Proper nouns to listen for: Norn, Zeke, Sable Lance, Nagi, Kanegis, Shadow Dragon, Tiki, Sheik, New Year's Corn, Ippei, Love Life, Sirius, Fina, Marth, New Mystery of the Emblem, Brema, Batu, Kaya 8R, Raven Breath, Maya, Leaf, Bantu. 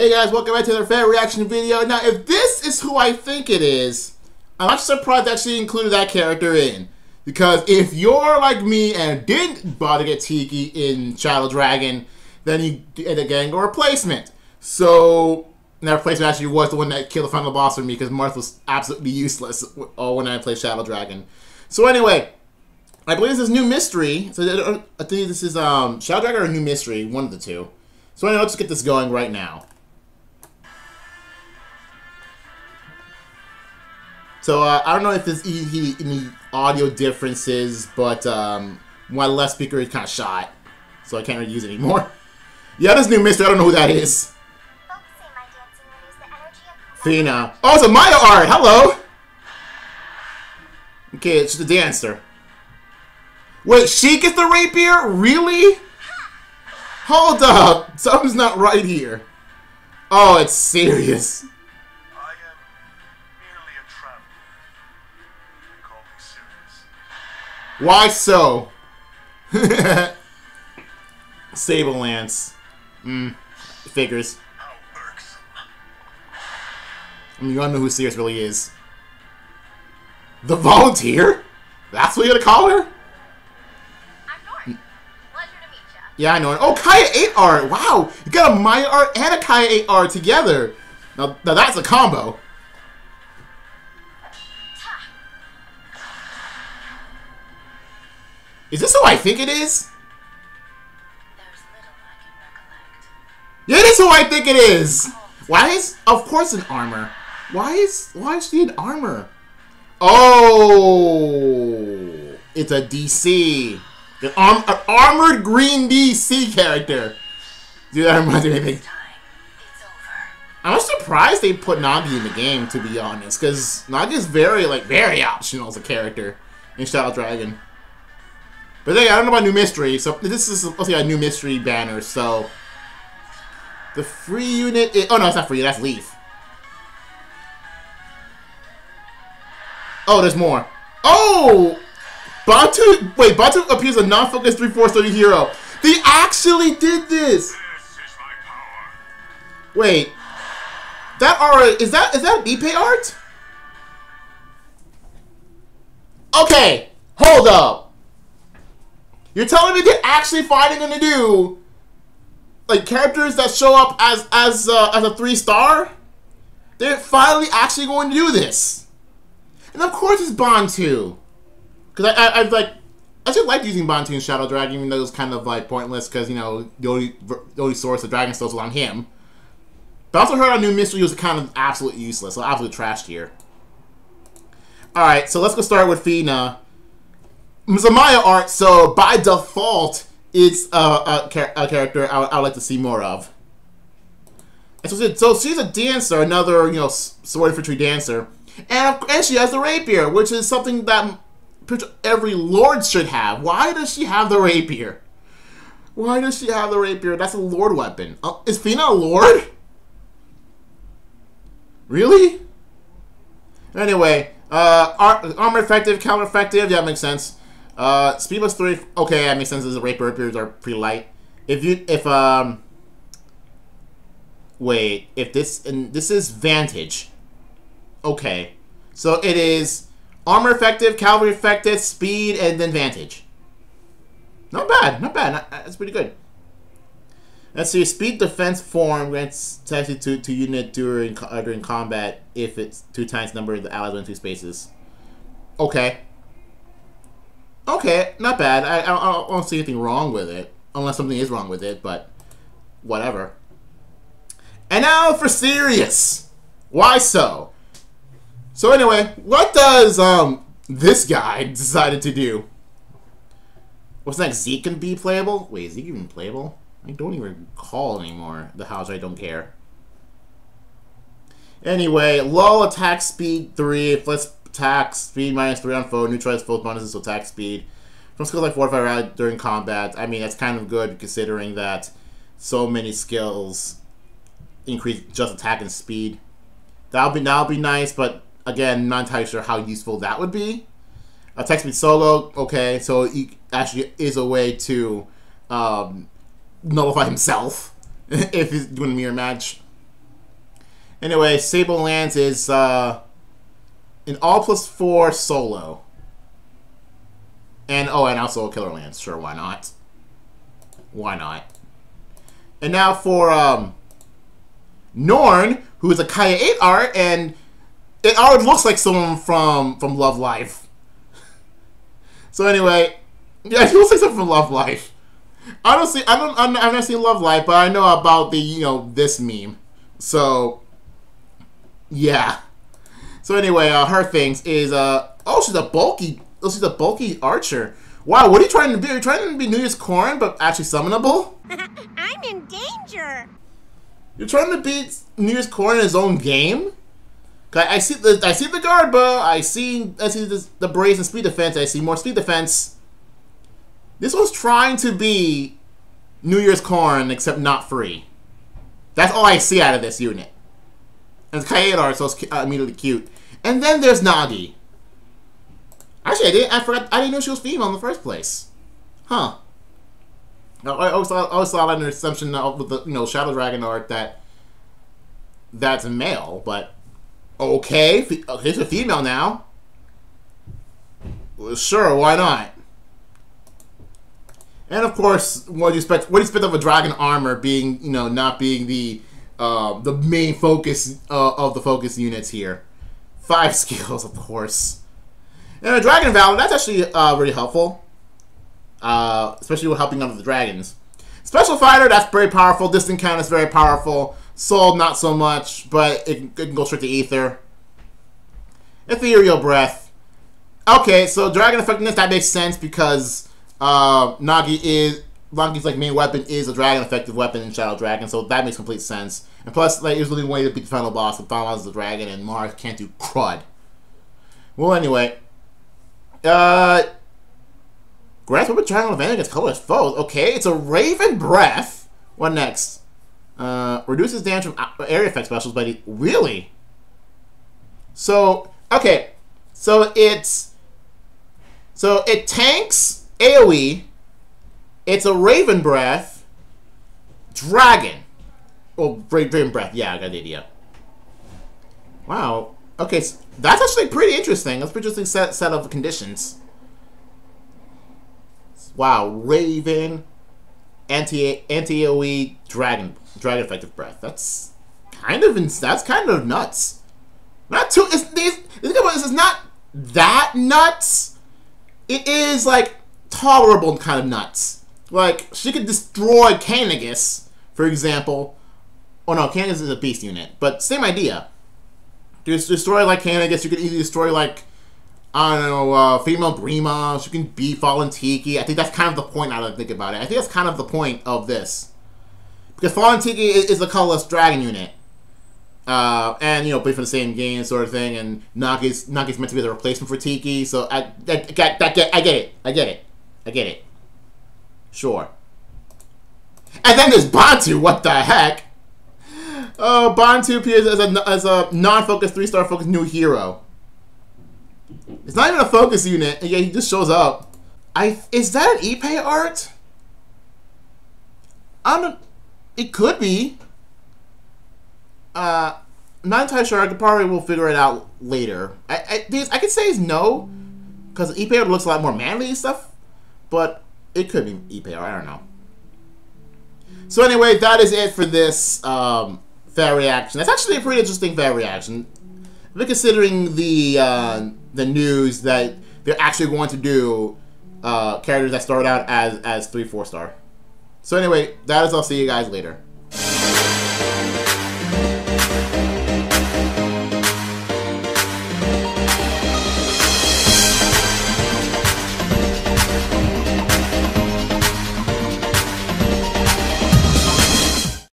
Hey guys, welcome back to their fan reaction video. Now, if this is who I think it is, I'm actually surprised they actually included that character in. Because if you're like me and didn't bother to get Tiki in Shadow Dragon, then you end up getting a replacement. So, and that replacement actually was the one that killed the final boss for me because Marth was absolutely useless when I played Shadow Dragon. So anyway, I believe this is New Mystery. So I think this is Shadow Dragon or New Mystery, one of the two. So anyway, let's get this going right now. So I don't know if there's any audio differences, but my left speaker is kind of shot, so I can't really use it anymore. Yeah, this New Mystery, I don't know who that is. Fina. Oh, it's a Maya art! Hello! Okay, it's the dancer. Wait, Sheik is the rapier? Really? Hold up! Something's not right here. Oh, it's Sirius. I am merely a traveler. They call me Sirius. Why so? Sable Lance. Figures. How irksome. I mean, you don't know who Sirius really is. The volunteer? That's what you're gonna call her? Yeah, I know it. Oh, Kaya 8R! Wow! You got a Maya art and a Kaya 8R together! Now that's a combo. Is this who I think it is? There's little I can recollect. Yeah, it is who I think it is! Why is... Of course in armor. Why is she in armor? Oh! It's a DC. An armored green DC character. Dude, that reminds me of anything. I'm surprised they put Nagi in the game, to be honest, because Nagi is very optional as a character in Shadow Dragon. But then, I don't know about New Mystery, so this is also a New Mystery banner, so... The free unit is... Oh, no, it's not free, that's Leaf. Oh, there's more. Oh! Batu, wait, Batu appears a non-focused 3/4 hero. They actually did this. This is my power. Wait, that art is that Ippei art? Okay, hold up. You're telling me they're actually finally gonna do like characters that show up as a 3-star? They're finally actually going to do this, and of course it's Bantu. Because I just like using Bantu in Shadow Dragon, even though it was kind of like pointless because, you know, the only source of Dragon Souls was on him. But I also heard on New Mystery was kind of absolutely useless, so absolute trash here. Alright, so let's go start with Fina. It's a Maya art, so by default, it's a character I would like to see more of. And so she's a dancer, another, you know, sword infantry dancer. And she has the rapier, which is something that... every lord should have. Why does she have the rapier? Why does she have the rapier? That's a lord weapon. Is Fina a lord? Really? Anyway, armor effective, counter effective. Yeah, that makes sense. Speed plus 3. Okay, that makes sense. The rapiers are pretty light. Wait, if this and this is Vantage. Okay, so it is. Armor effective, cavalry effective, speed, and then Vantage. Not bad, not bad. That's pretty good. Let's see. Speed defense form grants attached to unit during combat if it's 2 times the number of the allies within 2 spaces. Okay. Okay, not bad. I don't see anything wrong with it. Unless something is wrong with it, but whatever. And now for Sirius. Why so? So anyway, what does this guy decided to do? What's next? Zeke can be playable? Wait, is Zeke even playable? I don't even recall anymore. The house, I don't care. Anyway, lull attack speed 3. Let's attack speed -3 on foe. Neutralize foe bonuses to attack speed. From skills like fortify rally during combat. I mean, that's kind of good considering that so many skills increase just attack and speed. That'll be nice, but. Again, not entirely sure how useful that would be. Attack speed solo, okay, so he actually is a way to nullify himself if he's doing a mirror match. Anyway, Sable Lance is an all plus 4 solo. And oh, and also a Killer Lance. Sure, why not? Why not? And now for Norn, who is a Kaya 8R, and it already looks like someone from Love Life. So anyway, yeah, he looks like someone from Love Life. Honestly, I've never seen Love Life, but I know about the, you know, this meme. So yeah. So anyway, her things is oh, she's a bulky. Oh, she's a bulky archer. Wow, what are you trying to be? Are you trying to be New Year's Corn, but actually summonable? I'm in danger. You're trying to beat New Year's Corn in his own game. I see the guard, but I see the brazen and speed defense. I see more speed defense. This one's trying to be New Year's Corn, except not free. That's all I see out of this unit. And it's Kaya 8R, so it's immediately cute. And then there's Nagi. Actually, I didn't know she was female in the first place. Huh. I always thought I had an assumption with the, you know, Shadow Dragon art that that's a male, but okay, here's a female now. Well, sure, why not? And of course, what do you expect? What do you expect of a dragon armor being, you know, not being the main focus of the focus units here? 5 skills, of course. And a dragon valor, that's actually really helpful. Especially with helping out with the dragons. Special fighter, that's very powerful. Distant count is very powerful. Soul, not so much, but it can go straight to ether. Ethereal breath. Okay, so dragon effectiveness, that makes sense because Nagi's like main weapon is a dragon effective weapon in Shadow Dragon, so that makes complete sense. And plus, like, it was the only way to beat the final boss. The final boss is the dragon, and Marth can't do crud. Well, anyway. Grants weapon triangle advantage against colorless foes. Okay, it's a Raven Breath. What next? Reduces damage from area effect specials, but really? So, okay. So it tanks AoE. It's a Raven Breath. Dragon. Oh, Raven Breath. Yeah, I got the idea. Wow. Okay, so that's actually pretty interesting. That's a pretty interesting set of conditions. Wow, Raven, anti-AoE, dragon effective breath. That's kind of nuts. Not too. It's not that nuts. It is like tolerable kind of nuts. Like she could destroy Kanegis, for example. Oh no, Kanegis is a beast unit, but same idea. Destroy like Kanegis, you can easily destroy like, I don't know, female Brema, she can be Fallen Tiki. I think that's kind of the point now that I think about it. I think that's kind of the point of this. Because Fallen Tiki is the colorless dragon unit. And, you know, play for the same game sort of thing, and Nagi's meant to be the replacement for Tiki, so I get it. Sure. And then there's Bantu, what the heck? Bantu appears as a non-focused 3-star focused new hero. It's not even a focus unit, and yet he just shows up. Is that an Ippei art? It could be. Not entirely sure. We'll figure it out later. I could say it's no, because Ippei looks a lot more manly and stuff, but it could be Ippei art. I don't know. So anyway, that is it for this fair reaction. That's actually a pretty interesting fair reaction, but considering the news that they're actually going to do characters that start out as 3-4 star. So anyway, that is. I'll see you guys later.